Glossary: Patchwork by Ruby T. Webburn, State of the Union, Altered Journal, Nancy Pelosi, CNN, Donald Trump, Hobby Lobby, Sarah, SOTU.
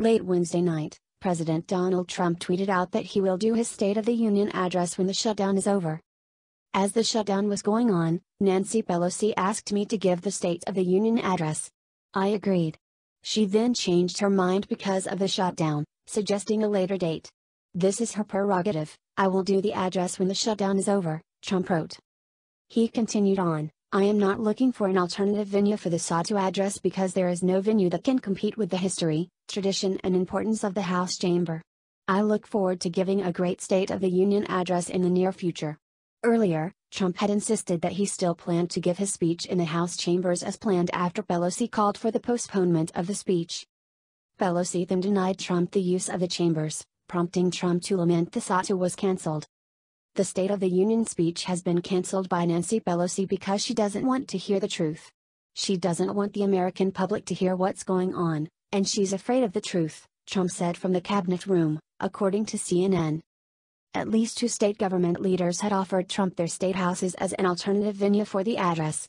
Late Wednesday night, President Donald Trump tweeted out that he will do his State of the Union address when the shutdown is over. As the shutdown was going on, Nancy Pelosi asked me to give the State of the Union address. I agreed. She then changed her mind because of the shutdown, suggesting a later date. "This is her prerogative, I will do the address when the shutdown is over," Trump wrote. He continued on, "I am not looking for an alternative venue for the SOTU address because there is no venue that can compete with the history, tradition and importance of the House chamber. I look forward to giving a great State of the Union address in the near future." Earlier, Trump had insisted that he still planned to give his speech in the House chambers as planned after Pelosi called for the postponement of the speech. Pelosi then denied Trump the use of the chambers, prompting Trump to lament the SOTU was cancelled. The State of the Union speech has been cancelled by Nancy Pelosi because she doesn't want to hear the truth. She doesn't want the American public to hear what's going on, and she's afraid of the truth, Trump said from the Cabinet room, according to CNN. At least two state government leaders had offered Trump their state houses as an alternative venue for the address.